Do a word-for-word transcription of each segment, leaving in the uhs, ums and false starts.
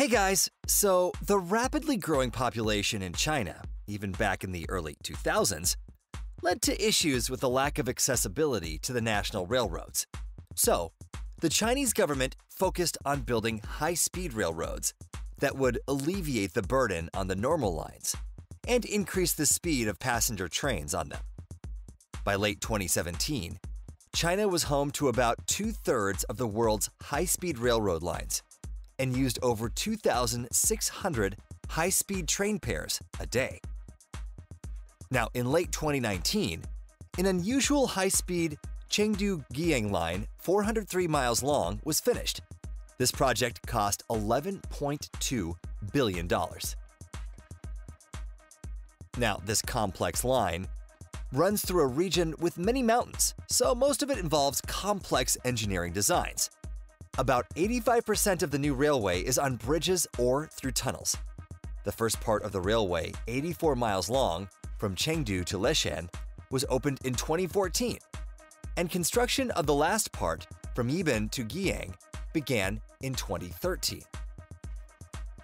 Hey guys! So, the rapidly growing population in China, even back in the early two thousands, led to issues with the lack of accessibility to the national railroads. So, the Chinese government focused on building high-speed railroads that would alleviate the burden on the normal lines and increase the speed of passenger trains on them. By late twenty seventeen, China was home to about two-thirds of the world's high-speed railroad lines, and used over two thousand six hundred high-speed train pairs a day. Now, in late twenty nineteen, an unusual high-speed Chengdu-Guiyang line four hundred three miles long was finished. This project cost eleven point two billion dollars. Now, this complex line runs through a region with many mountains, so most of it involves complex engineering designs. About eighty-five percent of the new railway is on bridges or through tunnels. The first part of the railway, eighty-four miles long, from Chengdu to Leshan, was opened in twenty fourteen, and construction of the last part, from Yibin to Guiyang, began in twenty thirteen.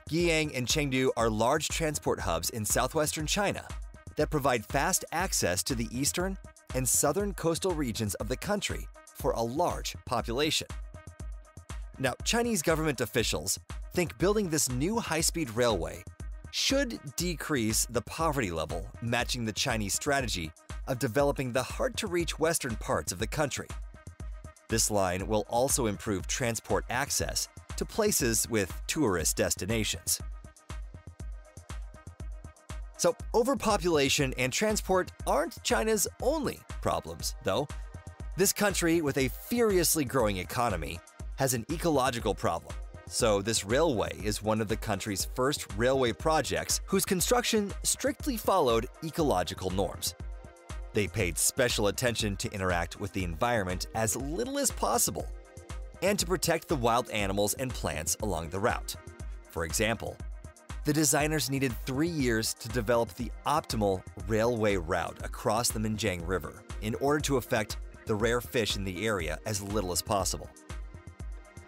Guiyang and Chengdu are large transport hubs in southwestern China that provide fast access to the eastern and southern coastal regions of the country for a large population. Now, Chinese government officials think building this new high-speed railway should decrease the poverty level, matching the Chinese strategy of developing the hard-to-reach western parts of the country. This line will also improve transport access to places with tourist destinations. So, overpopulation and transport aren't China's only problems, though. This country, with a furiously growing economy, has an ecological problem. So this railway is one of the country's first railway projects whose construction strictly followed ecological norms. They paid special attention to interact with the environment as little as possible and to protect the wild animals and plants along the route. For example, the designers needed three years to develop the optimal railway route across the Minjiang River in order to affect the rare fish in the area as little as possible.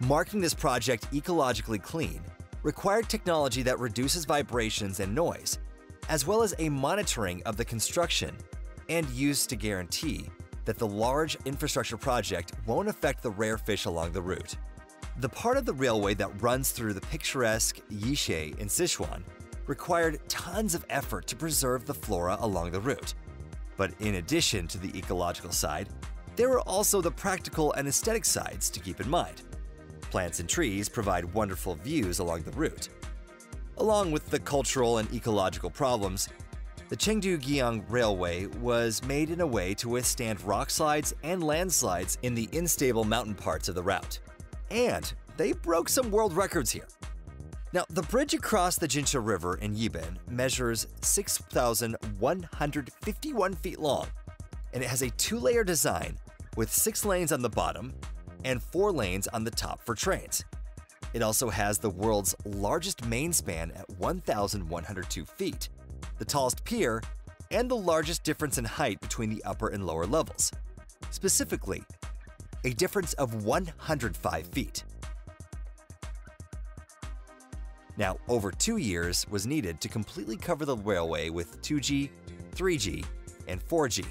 Marking this project ecologically clean required technology that reduces vibrations and noise, as well as a monitoring of the construction and use to guarantee that the large infrastructure project won't affect the rare fish along the route. The part of the railway that runs through the picturesque Yixie in Sichuan required tons of effort to preserve the flora along the route. But in addition to the ecological side, there are also the practical and aesthetic sides to keep in mind. Plants and trees provide wonderful views along the route. Along with the cultural and ecological problems, the Chengdu-Guiyang Railway was made in a way to withstand rock slides and landslides in the unstable mountain parts of the route. And they broke some world records here. Now, the bridge across the Jinsha River in Yibin measures six thousand one hundred fifty-one feet long, and it has a two-layer design with six lanes on the bottom and four lanes on the top for trains. It also has the world's largest main span at one thousand one hundred two feet, the tallest pier, and the largest difference in height between the upper and lower levels. Specifically, a difference of one hundred five feet. Now, over two years was needed to completely cover the railway with two G, three G, and four G.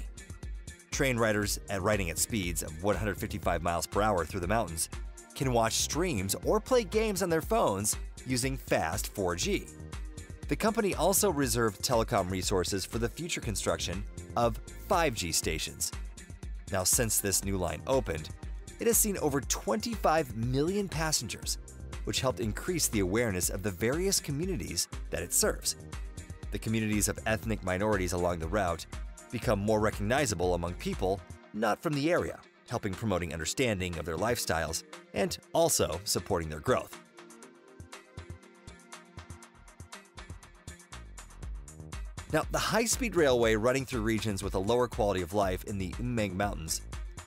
Train riders at riding at speeds of one hundred fifty-five miles per hour through the mountains can watch streams or play games on their phones using fast four G. The company also reserved telecom resources for the future construction of five G stations. Now, since this new line opened, it has seen over twenty-five million passengers, which helped increase the awareness of the various communities that it serves. The communities of ethnic minorities along the route become more recognizable among people not from the area, helping promoting understanding of their lifestyles and also supporting their growth. Now, the high-speed railway running through regions with a lower quality of life in the Umang Mountains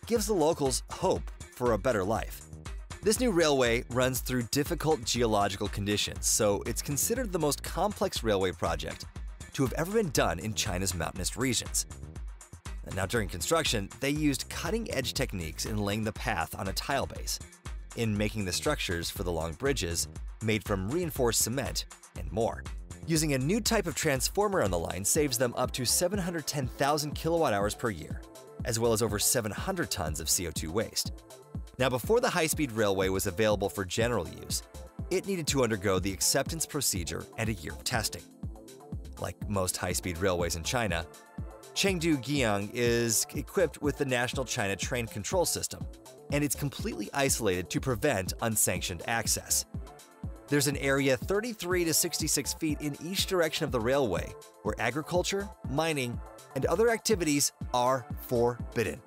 gives the locals hope for a better life. This new railway runs through difficult geological conditions, so it's considered the most complex railway project to have ever been done in China's mountainous regions. Now, during construction, they used cutting-edge techniques in laying the path on a tile base. in making the structures for the long bridges made from reinforced cement and more. Using a new type of transformer on the line saves them up to seven hundred ten thousand kilowatt hours per year, as well as over seven hundred tons of C O two waste. Now, before the high-speed railway was available for general use, it needed to undergo the acceptance procedure and a year of testing. Like most high-speed railways in China, Chengdu-Guiyang is equipped with the National China Train Control System, and it's completely isolated to prevent unsanctioned access. There's an area thirty-three to sixty-six feet in each direction of the railway where agriculture, mining, and other activities are forbidden.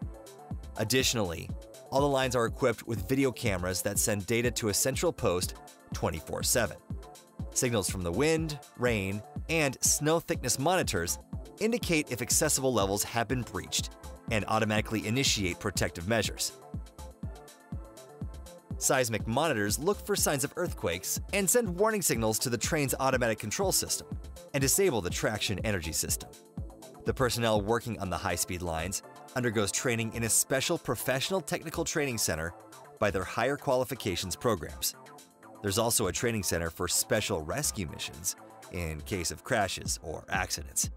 Additionally, all the lines are equipped with video cameras that send data to a central post twenty-four seven. Signals from the wind, rain, and snow thickness monitors indicate if accessible levels have been breached and automatically initiate protective measures. Seismic monitors look for signs of earthquakes and send warning signals to the train's automatic control system and disable the traction energy system. The personnel working on the high-speed lines undergoes training in a special professional technical training center by their higher qualifications programs. There's also a training center for special rescue missions in case of crashes or accidents.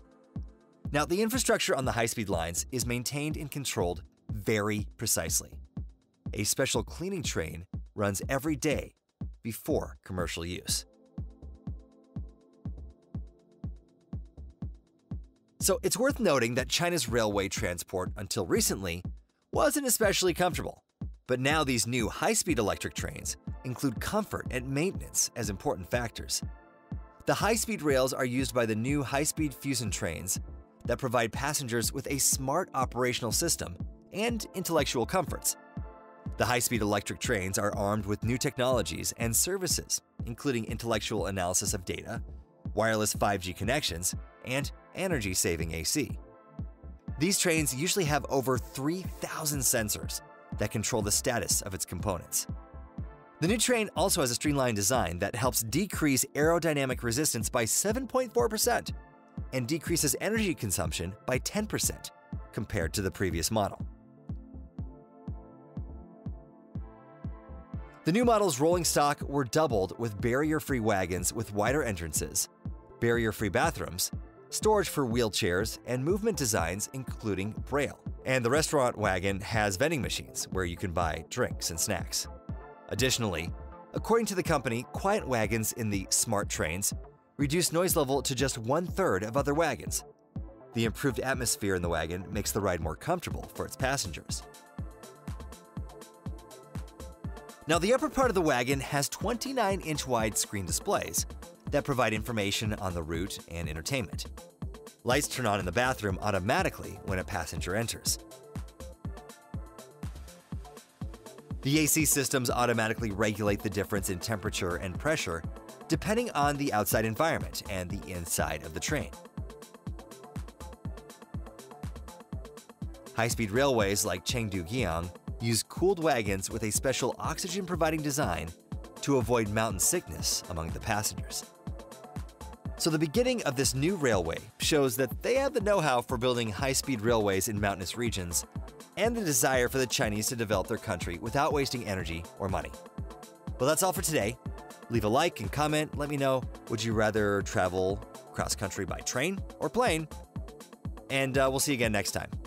Now, the infrastructure on the high-speed lines is maintained and controlled very precisely. A special cleaning train runs every day before commercial use. So it's worth noting that China's railway transport until recently wasn't especially comfortable. But now these new high-speed electric trains include comfort and maintenance as important factors. The high-speed rails are used by the new high-speed fusion trains that provide passengers with a smart operational system and intellectual comforts. The high-speed electric trains are armed with new technologies and services, including intellectual analysis of data, wireless five G connections, and energy-saving A C. These trains usually have over three thousand sensors that control the status of its components. The new train also has a streamlined design that helps decrease aerodynamic resistance by seven point four percent and decreases energy consumption by ten percent compared to the previous model. The new model's rolling stock were doubled with barrier-free wagons with wider entrances, barrier-free bathrooms, storage for wheelchairs, and movement designs including braille. And the restaurant wagon has vending machines where you can buy drinks and snacks. Additionally, according to the company, quiet wagons in the smart trains reduce noise level to just one-third of other wagons. The improved atmosphere in the wagon makes the ride more comfortable for its passengers. Now, the upper part of the wagon has twenty-nine inch wide screen displays that provide information on the route and entertainment. Lights turn on in the bathroom automatically when a passenger enters. The A C systems automatically regulate the difference in temperature and pressure depending on the outside environment and the inside of the train. High-speed railways like Chengdu-Guiyang use cooled wagons with a special oxygen-providing design to avoid mountain sickness among the passengers. So the beginning of this new railway shows that they have the know-how for building high-speed railways in mountainous regions and the desire for the Chinese to develop their country without wasting energy or money. Well, that's all for today. Leave a like and comment. Let me know, would you rather travel cross-country by train or plane? And uh, we'll see you again next time.